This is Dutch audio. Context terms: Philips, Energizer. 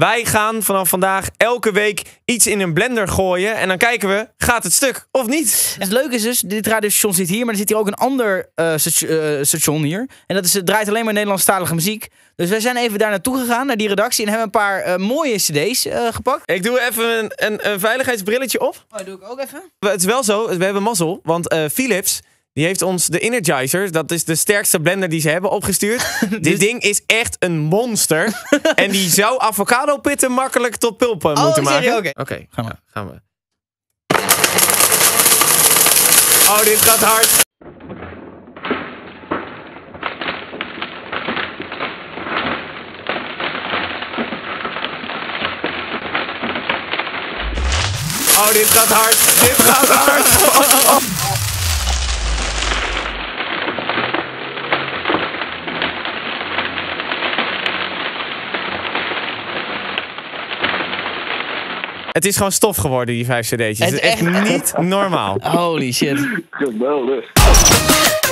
Wij gaan vanaf vandaag elke week iets in een blender gooien. En dan kijken we, gaat het stuk of niet? Het leuke is dus, dit radiostation zit hier. Maar er zit hier ook een ander station hier. En dat is, het draait alleen maar Nederlandstalige muziek. Dus wij zijn even daar naartoe gegaan, naar die redactie. En hebben een paar mooie cd's gepakt. Ik doe even een veiligheidsbrilletje op. Oh, dat doe ik ook even. Het is wel zo, we hebben mazzel. Want Philips... die heeft ons de Energizer, dat is de sterkste blender die ze hebben, opgestuurd. Dus... dit ding is echt een monster. En die zou avocadopitten makkelijk tot pulpen moeten maken. Oké, gaan we. Oh, dit gaat hard. Oh, dit gaat hard. Dit gaat hard. Het is gewoon stof geworden, die 5 cd'tjes. Het is echt niet normaal. Holy shit. Geweldig.